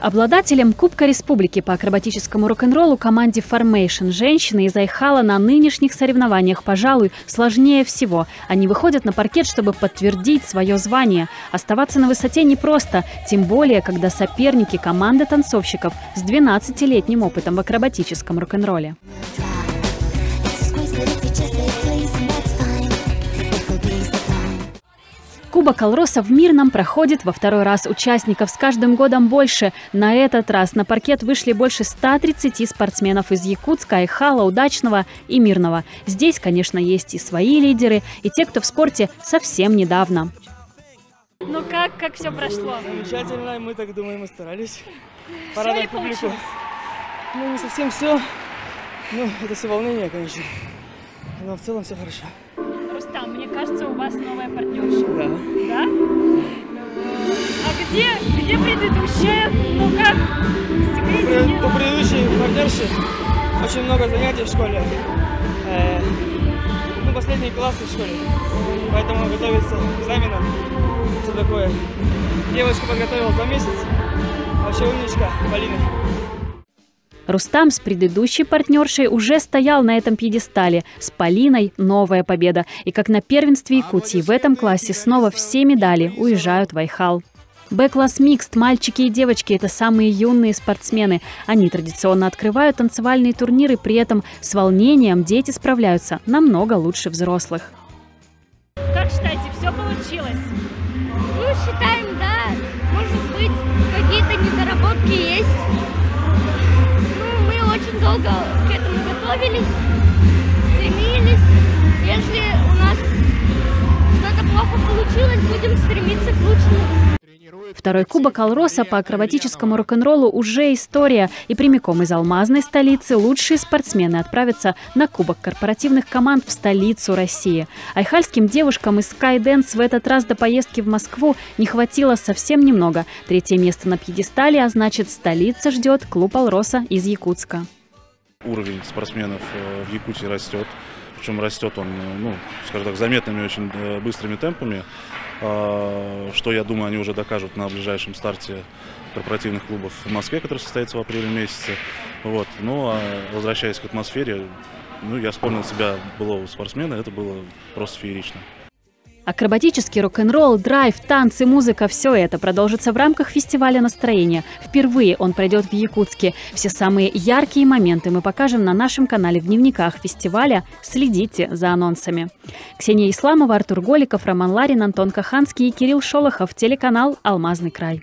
Обладателем Кубка Республики по акробатическому рок-н-роллу команде Formation женщины из Айхала на нынешних соревнованиях, пожалуй, сложнее всего. Они выходят на паркет, чтобы подтвердить свое звание. Оставаться на высоте непросто, тем более, когда соперники – команда танцовщиков с 12-летним опытом в акробатическом рок-н-ролле. Кубок Алроса в Мирном проходит во второй раз. Участников с каждым годом больше. На этот раз на паркет вышли больше 130 спортсменов из Якутска, Айхала, Удачного и Мирного. Здесь, конечно, есть и свои лидеры, и те, кто в спорте совсем недавно. Ну как все прошло? Замечательно, мы так думаем и старались. Порадовать публику. Ну, не совсем все. Ну, это все волнение, конечно. Но в целом все хорошо. Рустам, мне кажется, у вас новая партнерша. Да. Да? А где предыдущая? Ну как? У предыдущей партнерши очень много занятий в школе. Ну, последние классы в школе. Поэтому готовится к экзаменам. Все такое. Девочка подготовила за месяц. Вообще умничка, Полина. Рустам с предыдущей партнершей уже стоял на этом пьедестале. С Полиной новая победа. И как на первенстве Якутии, в этом классе снова все медали уезжают в Айхал. Б-класс микст. Мальчики и девочки – это самые юные спортсмены. Они традиционно открывают танцевальные турниры, при этом с волнением дети справляются намного лучше взрослых. Как считаете, все получилось? Ну, считаем, да. Может быть, какие-то недоработки есть. Очень долго к этому готовились, стремились. Если у нас что-то плохо получилось, будем стремиться к лучшему. Второй кубок Алроса по акробатическому рок-н-роллу уже история. И прямиком из алмазной столицы лучшие спортсмены отправятся на кубок корпоративных команд в столицу России. Айхальским девушкам из Sky Dance в этот раз до поездки в Москву не хватило совсем немного. Третье место на пьедестале, а значит, столица ждет клуб Алроса из Якутска. Уровень спортсменов в Якутии растет. Причем растет он, ну, скажем так, заметными, очень быстрыми темпами, что, я думаю, они уже докажут на ближайшем старте корпоративных клубов в Москве, который состоится в апреле месяце. Вот. Ну, а возвращаясь к атмосфере, ну, я вспомнил себя былого спортсмена, это было просто феерично. Акробатический рок-н-ролл, драйв, танцы, музыка – все это продолжится в рамках фестиваля настроения. Впервые он пройдет в Якутске. Все самые яркие моменты мы покажем на нашем канале в дневниках фестиваля. Следите за анонсами. Ксения Исламова, Артур Голиков, Роман Ларин, Антон Коханский и Кирилл Шолохов. Телеканал «Алмазный край».